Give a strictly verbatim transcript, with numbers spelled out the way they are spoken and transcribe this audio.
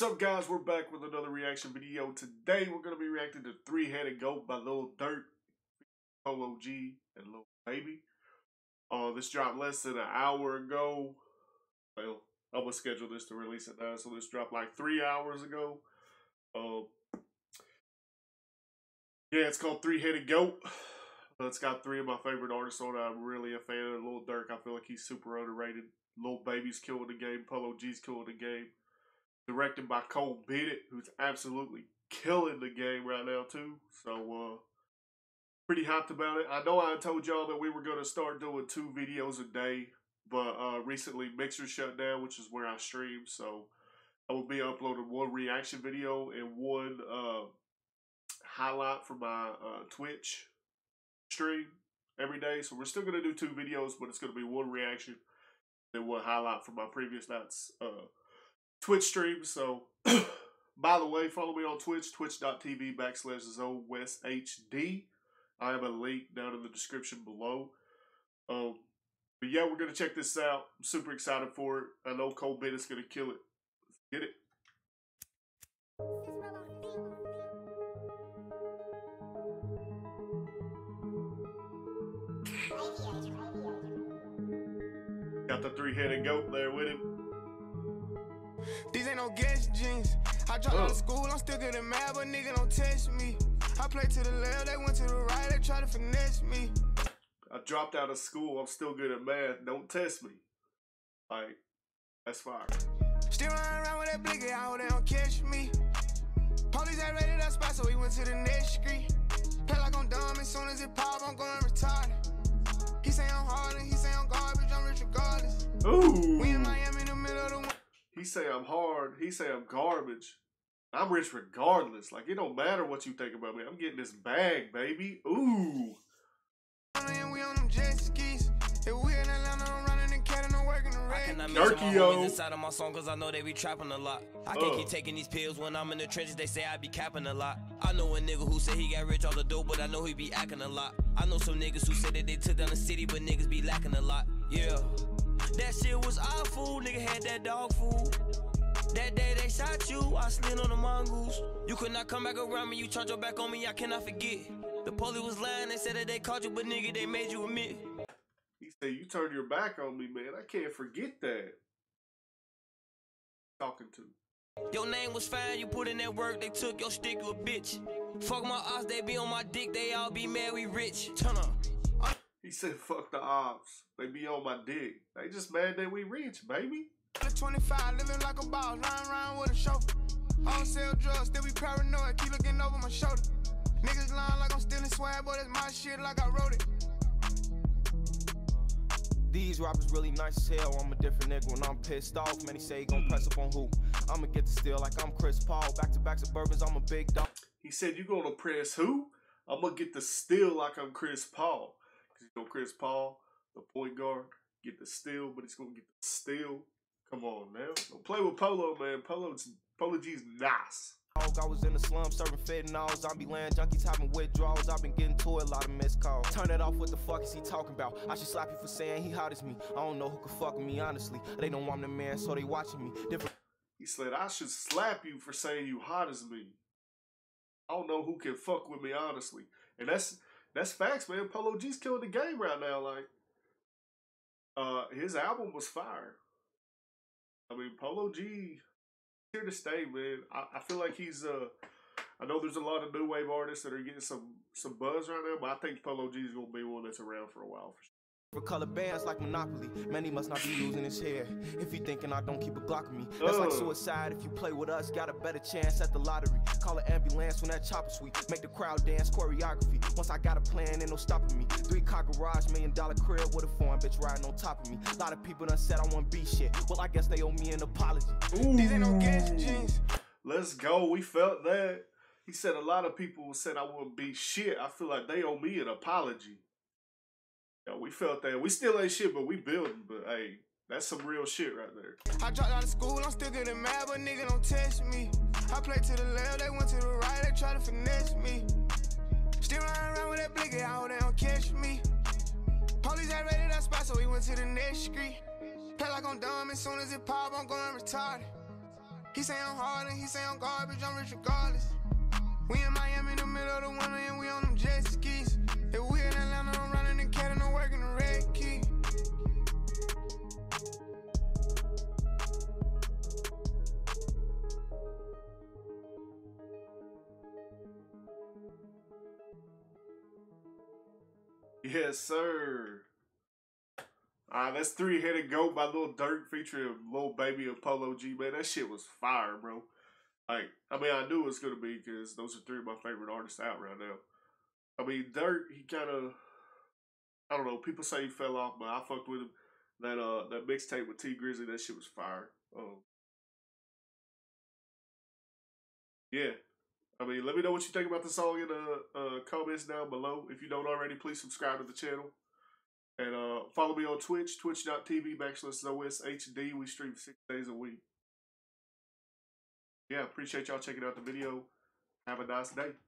What's up, guys? We're back with another reaction video. Today we're going to be reacting to three Headed GOAT by Lil Durk, Polo G, and Lil Baby. Uh, this dropped less than an hour ago. Well, I was scheduled this to release at nine, so this dropped like three hours ago. Uh, yeah, it's called three Headed GOAT. It's got three of my favorite artists on it. I'm really a fan of Lil Durk. I feel like he's super underrated. Lil Baby's killing the game. Polo G's killing the game. Directed by Cole Bennett, who's absolutely killing the game right now too. So, uh, pretty hyped about it. I know I told y'all that we were going to start doing two videos a day, but uh, recently Mixer shut down, which is where I stream. So, I will be uploading one reaction video and one uh, highlight from my uh, Twitch stream every day. So, we're still going to do two videos, but it's going to be one reaction and one highlight from my previous night's uh, Twitch stream. So, by the way, follow me on Twitch, twitch.tv backslash ZoWestHD. I have a link down in the description below. Um, but yeah, we're going to check this out. I'm super excited for it. I know Cole Bennett's going to kill it. Let's get it. Got the three-headed goat there with him. These ain't no guest jeans. I dropped out of school, I'm still getting mad, but nigga don't test me. I played to the left, they went to the right, they tried to finesse me. I dropped out of school, I'm still good at math, don't test me. Like, that's fire. Still running around with that blicky, I hope they don't catch me. Police ain't raided that spot, so we went to the next street. Play like I'm dumb, as soon as it pop, I'm going retarded. He say I'm hard and he say I'm garbage, I'm rich regardless. Ooh. We in Miami in the middle of the one. He say I'm hard, he say I'm garbage. I'm rich regardless. Like, it don't matter what you think about me. I'm getting this bag, baby. Ooh. Durkio inside of my song, cause I know they be trapping a lot. I can't keep taking these pills when I'm in the trenches. They say I be capping a lot. I know a nigga who said he got rich all the dope, but I know he be acting a lot. I know some niggas who said that they took down the city, but niggas be lacking a lot. Yeah. That shit was awful. Nigga had that dog food. That day they shot you, I slid on the mongoose. You could not come back around me, you turned your back on me, I cannot forget. The police was lying, they said that they caught you, but nigga, they made you admit. He said, you turned your back on me, man, I can't forget that. Talking to. Your name was fine, you put in that work, they took your stick, you a bitch. Fuck my ops, they be on my dick, they all be mad, we rich. Turn up. I he said, fuck the ops, they be on my dick. They just mad that we rich, baby. twenty-five, living like a boss, lying around with a chauffeur. I don't sell drugs, still be paranoid, keep looking over my shoulder. Niggas lying like I'm stealing swag, but it's my shit like I wrote it. These rappers really nice as hell, I'm a different nigga when I'm pissed off. Many say he gon' press up on who? I'ma get the steal like I'm Chris Paul, back-to-back Suburbans, I'm a big dog. He said, you gonna press who? I'ma get the steal like I'm Chris Paul. Cause you know Chris Paul, the point guard, get the steal, but he's gonna get the steal. Come on now, don't play with Polo, man. Polo, Polo G's nice. I was in the slum serving fentanyl, zombie land, junkies having withdrawals. I've been getting to a lot of missed calls. Turn it off, what the fuck is he talking about? I should slap you for saying he hot as me. I don't know who could fuck with me, honestly. They don't want the man, so they watching me. Different. He said, I should slap you for saying you hot as me. I don't know who can fuck with me, honestly. And that's that's facts, man. Polo G's killing the game right now. Like, uh, his album was fire. I mean, Polo G, here to stay, man. I, I feel like he's, uh, I know there's a lot of new wave artists that are getting some, some buzz right now, but I think Polo G is going to be one that's around for a while. For sure. For color bands like Monopoly, man, he must not be losing his hair. If he thinking I don't keep a Glock on me, that's uh. like suicide. If you play with us, got a better chance at the lottery. Call an ambulance when that chopper sweep. Make the crowd dance choreography. Once I got a plan, ain't no stopping me. Three car garage, million dollar crib with a foreign bitch riding on top of me. A lot of people done said I want B shit. Well, I guess they owe me an apology. Ooh. These ain't no gas jeans. Let's go. We felt that. He said a lot of people said I want B shit. I feel like they owe me an apology. We felt that. We still ain't shit, but we building. But hey, that's some real shit right there. I dropped out of school, I'm still getting mad, but nigga don't test me. I played to the left, they went to the right, they try to finesse me. Still running around with that blicky, I hope they don't catch me. Police ain't raided that spot, so we went to the next street. Play like I'm dumb, as soon as it pop, I'm going retarded. He say I'm hard and he say I'm garbage, I'm rich regardless. We in Miami, the middle of the winter, and we on them jet skis. If we in Atlanta, I'm running the cat and I'm working the red key. Yes, sir. Uh, that's Three Headed GOAT by Lil Durk featuring Lil Baby and Polo G. Man, that shit was fire, bro. Like, I mean, I knew it was going to be because those are three of my favorite artists out right now. I mean, Durk, he kind of, I don't know, people say he fell off, but I fucked with him. That uh, that mixtape with T Grizzly, that shit was fire. Um, yeah. I mean, let me know what you think about the song in the uh, comments down below. If you don't already, please subscribe to the channel. And uh, follow me on Twitch, twitch.tv backslash ZoWestHD. We stream six days a week. Yeah, appreciate y'all checking out the video. Have a nice day.